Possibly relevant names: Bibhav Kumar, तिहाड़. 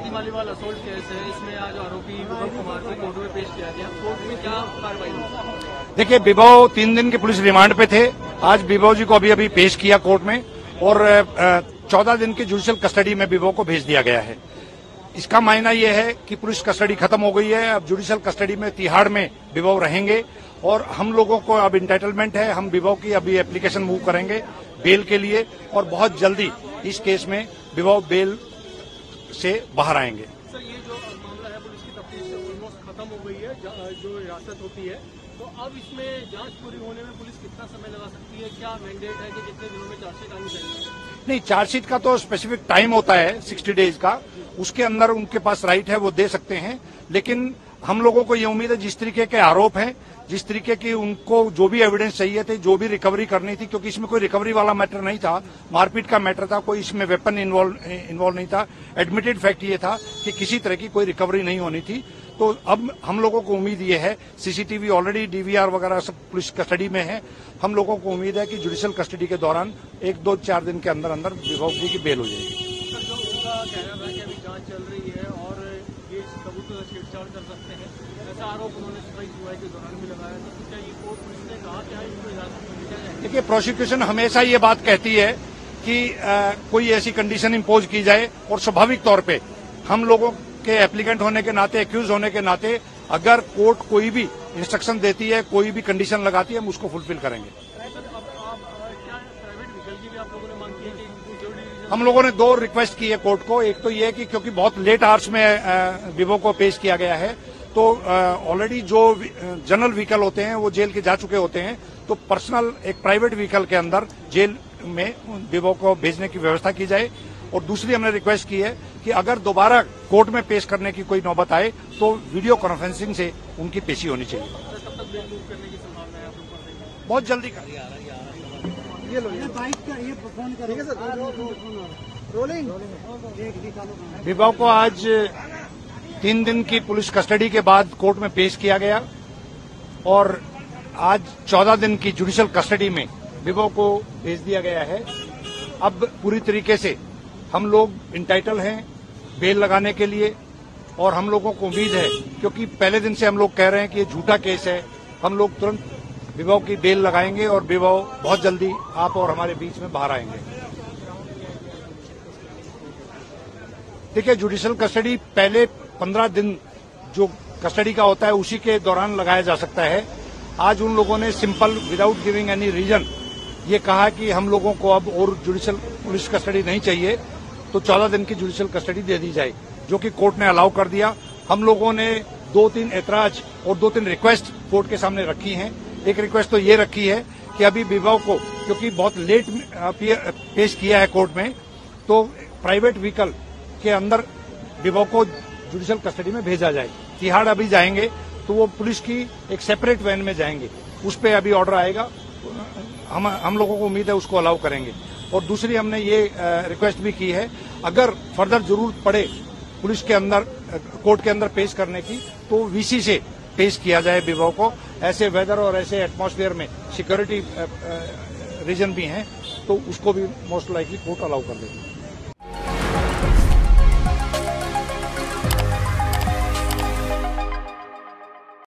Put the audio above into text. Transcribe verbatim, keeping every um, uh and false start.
शादीमाली वाला assault case है, इसमें आज आरोपी विभव कुमार को कोर्ट में पेश किया गया, कोर्ट में क्या कार्रवाई हुई? देखिए, विभव तीन दिन के पुलिस रिमांड पे थे। आज विभव जी को अभी अभी पेश किया कोर्ट में और चौदह दिन की जुडिशियल कस्टडी में विभव को भेज दिया गया है। इसका मायना यह है कि पुलिस कस्टडी खत्म हो गई है, अब जुडिशियल कस्टडी में तिहाड़ में विभव रहेंगे और हम लोगों को अब इंटाइटलमेंट है। हम विभव की अभी एप्लीकेशन मूव करेंगे बेल के लिए और बहुत जल्दी इस केस में विभव बेल से बाहर आएंगे। सर, ये जो मामला है पुलिस की तफ्तीश ऑलमोस्ट खत्म हो गई है, जो हिरासत होती है, तो अब इसमें जांच पूरी होने में पुलिस कितना समय लगा सकती है? क्या मैंडेट है कि कितने दिनों में चार्जशीट आनी चाहिए? नहीं, चार्जशीट का तो स्पेसिफिक टाइम होता है सिक्सटी डेज का, उसके अंदर उनके पास राइट है, वो दे सकते हैं। लेकिन हम लोगों को ये उम्मीद है, जिस तरीके के आरोप हैं, जिस तरीके की उनको जो भी एविडेंस चाहिए थे, जो भी रिकवरी करनी थी, क्योंकि इसमें कोई रिकवरी वाला मैटर नहीं था, मारपीट का मैटर था, कोई इसमें वेपन इन्वॉल्व इन्वॉल्व नहीं था। एडमिटेड फैक्ट ये था कि किसी तरह की कोई रिकवरी नहीं होनी थी। तो अब हम लोगों को उम्मीद ये है, सीसीटीवी ऑलरेडी डीवीआर वगैरह सब पुलिस कस्टडी में है, हम लोगों को उम्मीद है कि जुडिशियल कस्टडी के दौरान एक दो चार दिन के अंदर अंदर विभव जी की बेल हो जाएगी। छेड़छाड़ कर सकते हैं, ऐसा आरोप उन्होंने सुनवाई सुनवाई के दौरान भी लगाया था। तो क्या ये कोर्ट पुलिस ने कहा क्या इसको इजाजत मिल जाए? देखिए, प्रोसिक्यूशन हमेशा ये बात कहती है कि आ, कोई ऐसी कंडीशन इम्पोज की जाए और स्वाभाविक तौर पे हम लोगों के एप्लीकेंट होने के नाते, एक्यूज होने के नाते, अगर कोर्ट कोई भी इंस्ट्रक्शन देती है, कोई भी कंडीशन लगाती है, हम उसको फुलफिल करेंगे। हम लोगों ने दो रिक्वेस्ट की है कोर्ट को। एक तो ये है कि क्योंकि बहुत लेट आवर्स में विभव को पेश किया गया है, तो ऑलरेडी जो जनरल व्हीकल होते हैं वो जेल के जा चुके होते हैं, तो पर्सनल एक प्राइवेट व्हीकल के अंदर जेल में विभव को भेजने की व्यवस्था की जाए। और दूसरी हमने रिक्वेस्ट की है कि अगर दोबारा कोर्ट में पेश करने की कोई नौबत आए तो वीडियो कॉन्फ्रेंसिंग से उनकी पेशी होनी चाहिए। बहुत जल्दी ये लो, ये बाइक का ये फोन करेंगे सर। रोलिंग विभव को आज तीन दिन की पुलिस कस्टडी के बाद कोर्ट में पेश किया गया और आज चौदह दिन की जुडिशियल कस्टडी में विभव को भेज दिया गया है। अब पूरी तरीके से हम लोग इंटाइटल हैं बेल लगाने के लिए और हम लोगों को उम्मीद है, क्योंकि पहले दिन से हम लोग कह रहे हैं कि ये झूठा केस है, हम लोग तुरंत विभव की बेल लगाएंगे और विभव बहुत जल्दी आप और हमारे बीच में बाहर आएंगे। देखिए, जुडिशियल कस्टडी पहले पंद्रह दिन जो कस्टडी का होता है उसी के दौरान लगाया जा सकता है। आज उन लोगों ने simple without giving any reason ये कहा कि हम लोगों को अब और जुडिशियल पुलिस कस्टडी नहीं चाहिए, तो चौदह दिन की जुडिशियल कस्टडी दे दी जाए, जो कि कोर्ट ने अलाउ कर दिया। हम लोगों ने दो तीन ऐतराज और दो तीन रिक्वेस्ट कोर्ट के सामने रखी हैं। एक रिक्वेस्ट तो ये रखी है कि अभी विभव को, क्योंकि बहुत लेट पेश किया है कोर्ट में, तो प्राइवेट व्हीकल के अंदर विभव को जुडिशियल कस्टडी में भेजा जाए। तिहाड़ अभी जाएंगे तो वो पुलिस की एक सेपरेट वैन में जाएंगे, उस पर अभी ऑर्डर आएगा, हम हम लोगों को उम्मीद है उसको अलाउ करेंगे। और दूसरी हमने ये रिक्वेस्ट भी की है, अगर फर्दर जरूरत पड़े पुलिस के अंदर, कोर्ट के अंदर पेश करने की, तो वीसी से पेश किया जाए विभव को। ऐसे वेदर और ऐसे एटमॉस्फेयर में सिक्योरिटी रीजन भी हैं, तो उसको भी मोस्ट लाइकली कोर्ट अलाउ कर देगी।